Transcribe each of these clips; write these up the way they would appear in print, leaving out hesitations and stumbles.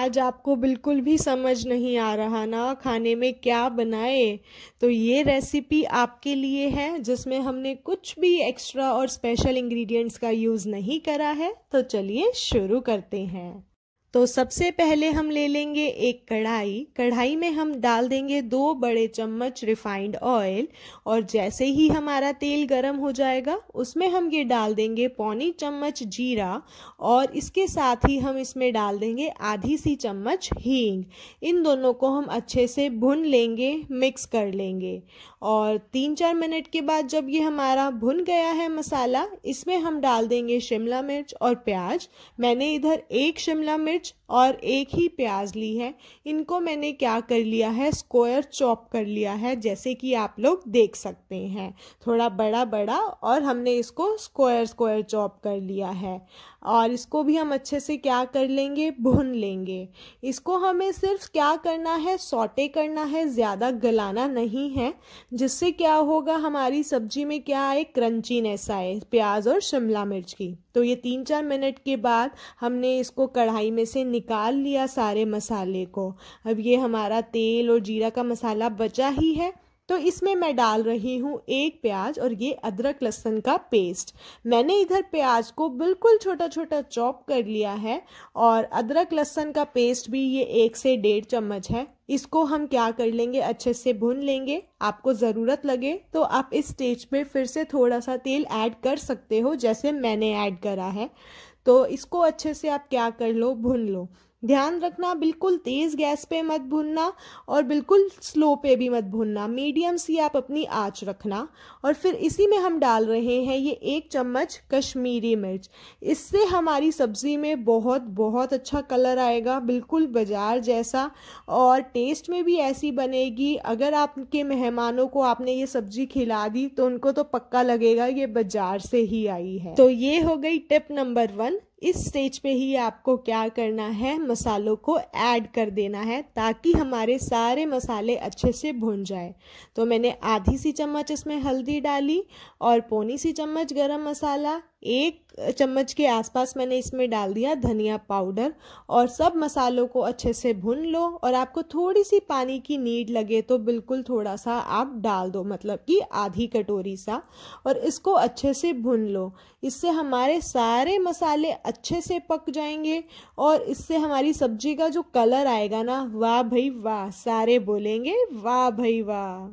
आज आपको बिल्कुल भी समझ नहीं आ रहा ना खाने में क्या बनाए, तो ये रेसिपी आपके लिए है जिसमें हमने कुछ भी एक्स्ट्रा और स्पेशल इंग्रेडिएंट्स का यूज़ नहीं करा है। तो चलिए शुरू करते हैं। तो सबसे पहले हम ले लेंगे एक कढ़ाई। कढ़ाई में हम डाल देंगे 2 बड़े चम्मच रिफाइंड ऑयल, और जैसे ही हमारा तेल गरम हो जाएगा उसमें हम ये डाल देंगे 1/4 चम्मच जीरा, और इसके साथ ही हम इसमें डाल देंगे 1/2 सी चम्मच हींग। इन दोनों को हम अच्छे से भून लेंगे, मिक्स कर लेंगे। और 3-4 मिनट के बाद जब ये हमारा भुन गया है मसाला, इसमें हम डाल देंगे शिमला मिर्च और प्याज। मैंने इधर 1 शिमला मिर्च और 1 ही प्याज ली है। इनको मैंने क्या कर लिया है, स्क्वायर चॉप कर लिया है, जैसे कि आप लोग देख सकते हैं, थोड़ा बड़ा बड़ा, और हमने इसको स्क्वायर स्क्वायर चॉप कर लिया है। और इसको भी हम अच्छे से क्या कर लेंगे, भून लेंगे। इसको हमें सिर्फ क्या करना है, सौटे करना है, ज़्यादा गलाना नहीं है, जिससे क्या होगा हमारी सब्जी में क्या आए, क्रंचीनेस आए प्याज और शिमला मिर्च की। तो ये 3-4 मिनट के बाद हमने इसको कढ़ाई में से निकाल लिया सारे मसाले को। अब ये हमारा तेल और जीरा का मसाला बचा ही है, तो इसमें मैं डाल रही हूँ 1 प्याज और ये अदरक लहसुन का पेस्ट। मैंने इधर प्याज को बिल्कुल छोटा छोटा चॉप कर लिया है, और अदरक लहसुन का पेस्ट भी ये 1 से 1.5 चम्मच है। इसको हम क्या कर लेंगे, अच्छे से भून लेंगे। आपको ज़रूरत लगे तो आप इस स्टेज पे फिर से थोड़ा सा तेल ऐड कर सकते हो, जैसे मैंने ऐड करा है। तो इसको अच्छे से आप क्या कर लो, भून लो। ध्यान रखना, बिल्कुल तेज़ गैस पे मत भूनना और बिल्कुल स्लो पे भी मत भूनना, मीडियम सी आप अपनी आंच रखना। और फिर इसी में हम डाल रहे हैं ये 1 चम्मच कश्मीरी मिर्च। इससे हमारी सब्ज़ी में बहुत बहुत अच्छा कलर आएगा, बिल्कुल बाजार जैसा, और टेस्ट में भी ऐसी बनेगी। अगर आपके मेहमानों को आपने ये सब्ज़ी खिला दी तो उनको तो पक्का लगेगा ये बाजार से ही आई है। तो ये हो गई टिप नंबर 1। इस स्टेज पे ही आपको क्या करना है, मसालों को ऐड कर देना है ताकि हमारे सारे मसाले अच्छे से भुन जाए। तो मैंने 1/2 सी चम्मच इसमें हल्दी डाली और 1/4 सी चम्मच गरम मसाला, 1 चम्मच के आसपास मैंने इसमें डाल दिया धनिया पाउडर। और सब मसालों को अच्छे से भून लो, और आपको थोड़ी सी पानी की नीड लगे तो बिल्कुल थोड़ा सा आप डाल दो, मतलब कि 1/2 कटोरी सा, और इसको अच्छे से भून लो। इससे हमारे सारे मसाले अच्छे से पक जाएंगे, और इससे हमारी सब्जी का जो कलर आएगा ना, वाह भाई वाह, सारे बोलेंगे वाह भाई वाह।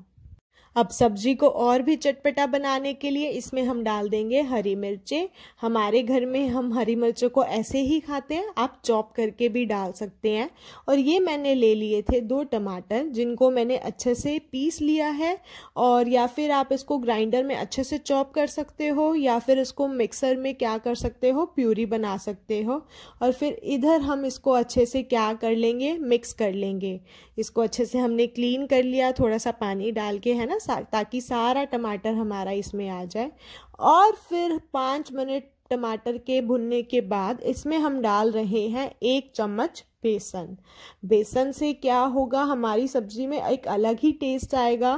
अब सब्जी को और भी चटपटा बनाने के लिए इसमें हम डाल देंगे हरी मिर्चें। हमारे घर में हम हरी मिर्चों को ऐसे ही खाते हैं, आप चॉप करके भी डाल सकते हैं। और ये मैंने ले लिए थे 2 टमाटर, जिनको मैंने अच्छे से पीस लिया है, और या फिर आप इसको ग्राइंडर में अच्छे से चॉप कर सकते हो, या फिर इसको मिक्सर में क्या कर सकते हो, प्यूरी बना सकते हो। और फिर इधर हम इसको अच्छे से क्या कर लेंगे, मिक्स कर लेंगे। इसको अच्छे से हमने क्लीन कर लिया, थोड़ा सा पानी डाल के, है ना, ताकि सारा टमाटर हमारा इसमें आ जाए। और फिर 5 मिनट टमाटर के भुनने के बाद इसमें हम डाल रहे हैं 1 चम्मच बेसन। बेसन से क्या होगा, हमारी सब्जी में एक अलग ही टेस्ट आएगा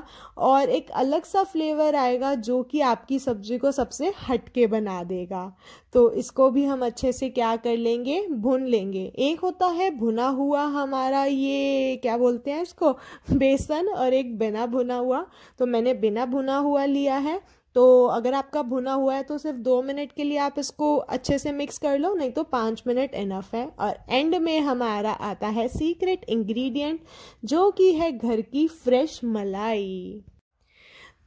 और एक अलग सा फ्लेवर आएगा, जो कि आपकी सब्जी को सबसे हटके बना देगा। तो इसको भी हम अच्छे से क्या कर लेंगे, भून लेंगे। एक होता है भुना हुआ हमारा, ये क्या बोलते हैं इसको, बेसन, और एक बिना भुना हुआ। तो मैंने बिना भुना हुआ लिया है। तो अगर आपका भुना हुआ है तो सिर्फ 2 मिनट के लिए आप इसको अच्छे से मिक्स कर लो, नहीं तो 5 मिनट इनफ है। और एंड में हमारा आता है सीक्रेट इंग्रेडिएंट, जो कि है घर की फ्रेश मलाई।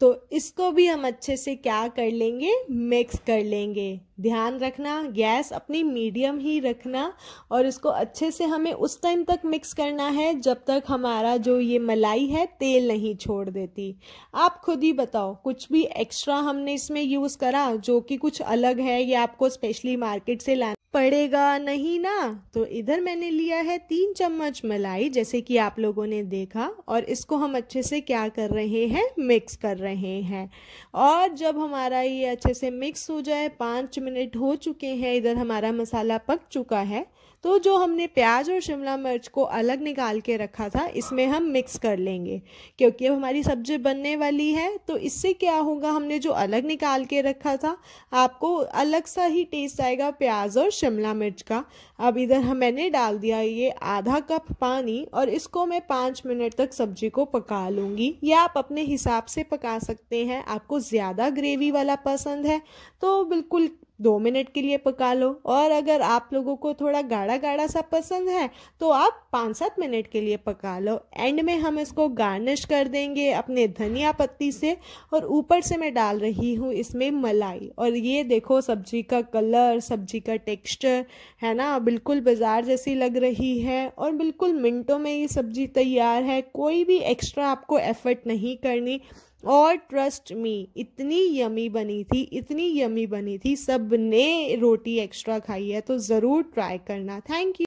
तो इसको भी हम अच्छे से क्या कर लेंगे, मिक्स कर लेंगे। ध्यान रखना, गैस अपनी मीडियम ही रखना, और इसको अच्छे से हमें उस टाइम तक मिक्स करना है जब तक हमारा जो ये मलाई है तेल नहीं छोड़ देती। आप खुद ही बताओ, कुछ भी एक्स्ट्रा हमने इसमें यूज़ करा जो कि कुछ अलग है, ये आपको स्पेशली मार्केट से लाना पड़ेगा नहीं ना। तो इधर मैंने लिया है 3 चम्मच मलाई, जैसे कि आप लोगों ने देखा, और इसको हम अच्छे से क्या कर रहे हैं, मिक्स कर रहे हैं। और जब हमारा ये अच्छे से मिक्स हो जाए, 5 मिनट हो चुके हैं, इधर हमारा मसाला पक चुका है, तो जो हमने प्याज और शिमला मिर्च को अलग निकाल के रखा था इसमें हम मिक्स कर लेंगे, क्योंकि अब हमारी सब्जी बनने वाली है। तो इससे क्या होगा, हमने जो अलग निकाल के रखा था आपको अलग सा ही टेस्ट आएगा प्याज और शिमला मिर्च का। अब इधर मैंने डाल दिया ये आधा कप पानी और इसको मैं 5 मिनट तक सब्जी को पका लूँगी। यह आप अपने हिसाब से पका सकते हैं, आपको ज़्यादा ग्रेवी वाला पसंद है तो बिल्कुल 2 मिनट के लिए पका लो, और अगर आप लोगों को थोड़ा गाढ़ा गाढ़ा सा पसंद है तो आप 5-7 मिनट के लिए पका लो। एंड में हम इसको गार्निश कर देंगे अपने धनिया पत्ती से, और ऊपर से मैं डाल रही हूँ इसमें मलाई। और ये देखो सब्जी का कलर, सब्जी का टेक्सचर है ना, बिल्कुल बाजार जैसी लग रही है और बिल्कुल मिनटों में ये सब्जी तैयार है। कोई भी एक्स्ट्रा आपको एफर्ट नहीं करनी, और ट्रस्ट मी इतनी यमी बनी थी, इतनी यमी बनी थी, सब ने रोटी एक्स्ट्रा खाई है तो ज़रूर ट्राई करना। Thank you.